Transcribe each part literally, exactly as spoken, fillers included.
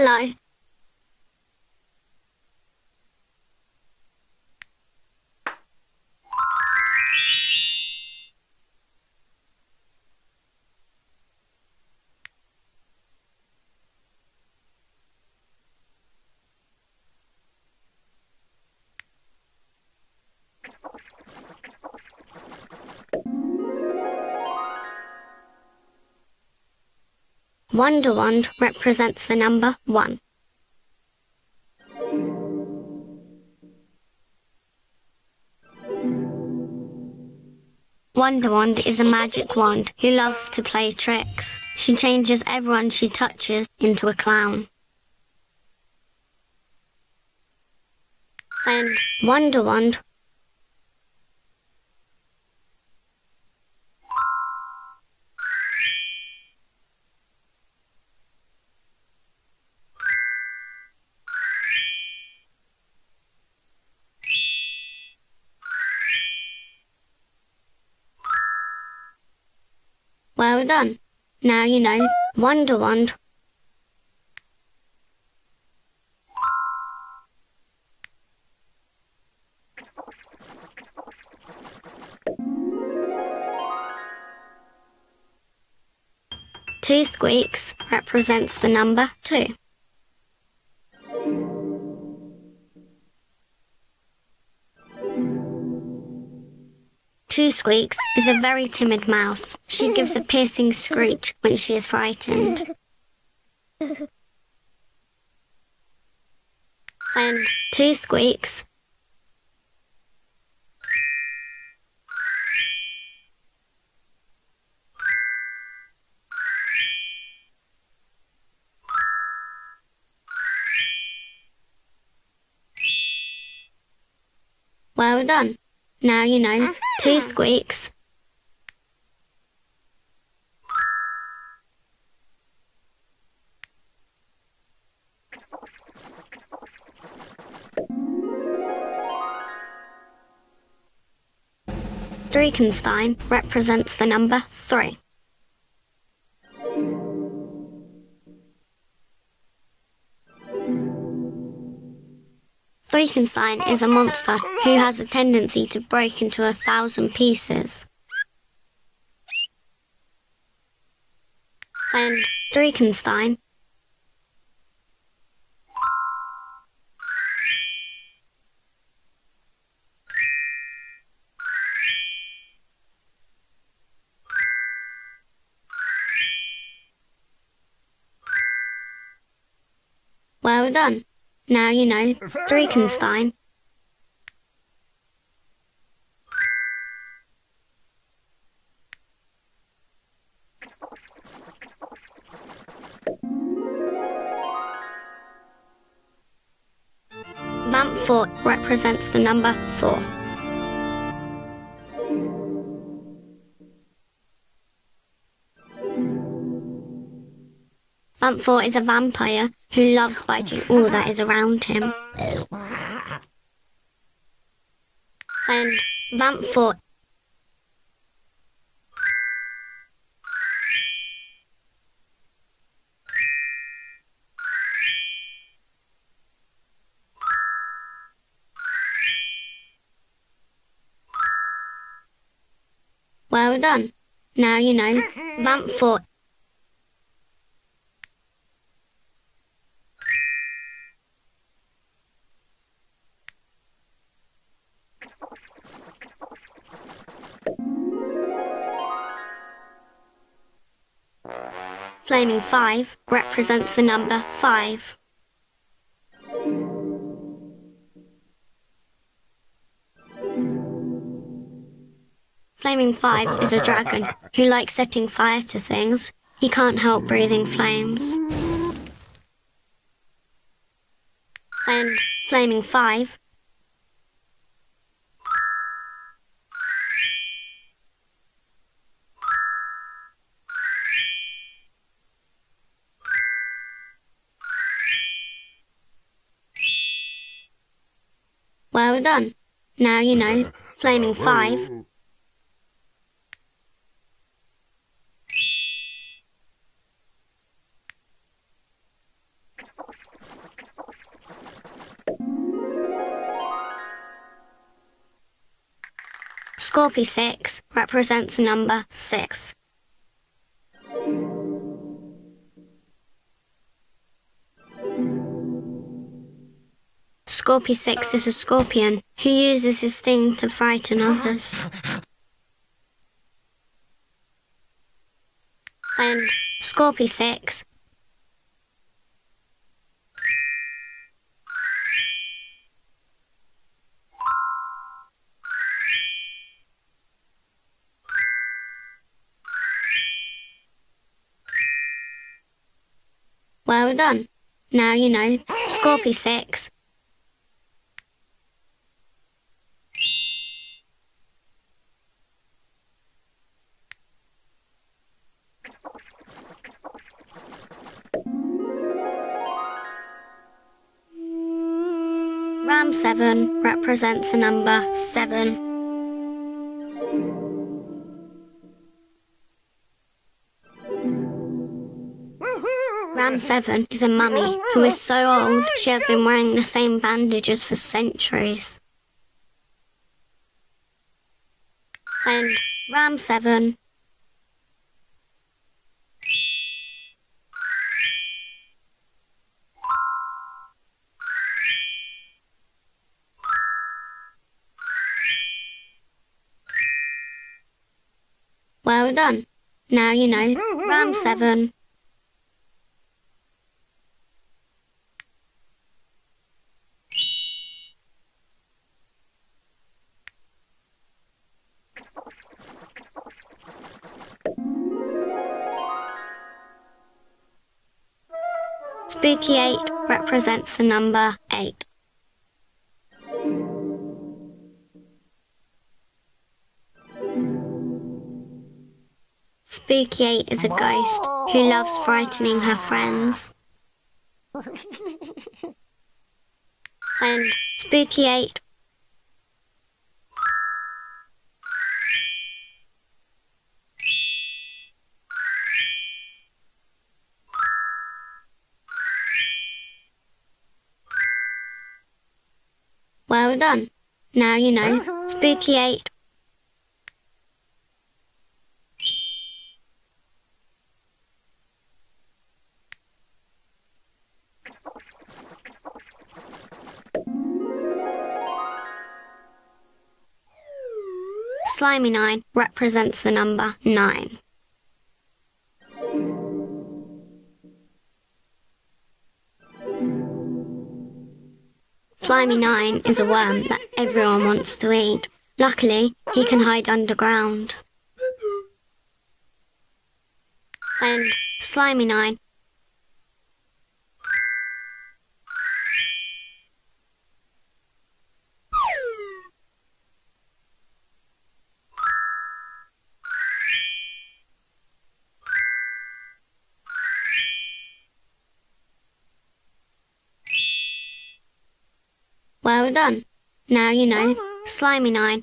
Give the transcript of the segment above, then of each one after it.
Hello. Wonder Wand represents the number one. Wonder Wand is a magic wand who loves to play tricks. She changes everyone she touches into a clown. And Wonder Wand Well done. Now you know Wonder Wand. two Squeaks represents the number two. two Squeaks is a very timid mouse. She gives a piercing screech when she is frightened. And two Squeaks Well done. Now you know two Squeaks. three Kenstein represents the number three. Frankenstein is a monster who has a tendency to break into a thousand pieces. And Frankenstein Well done. Now you know three Kenstein. Vamp four represents the number four. Vamp four is a vampire who loves biting all that is around him. And Vamp four Well done. Now you know Vamp four. Flaming five represents the number five. Flaming five is a dragon who likes setting fire to things. He can't help breathing flames. And Flaming five Well done. Now you know Flaming five. Scorpy Six represents number six. Scorpy Six is a scorpion who uses his sting to frighten others. Friend, Scorpy Six. Well done. Now you know Scorpy Six. Ram seven represents the number seven. Ram seven is a mummy who is so old she has been wearing the same bandages for centuries. And Ram seven. Well done. Now you know Ram seven. Spooky Eight represents the number eight. Spooky Eight is a ghost who loves frightening her friends. And Spooky Eight. Well done. Now you know Spooky Eight. Slimy Nine represents the number nine. Slimy Nine is a worm that everyone wants to eat. Luckily, he can hide underground. And Slimy Nine. Well done. Now you know Slimy Nine.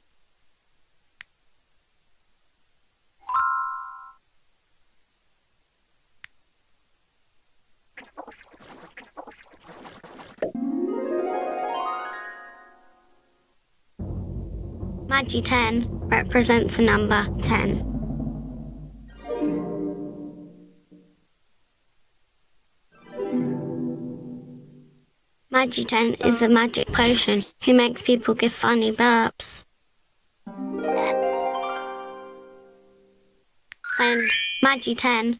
Magi-Ten represents the number ten. Magi-Ten is a magic potion who makes people give funny burps. And Magi-Ten.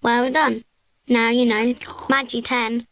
Well done. Now you know Magi-Ten.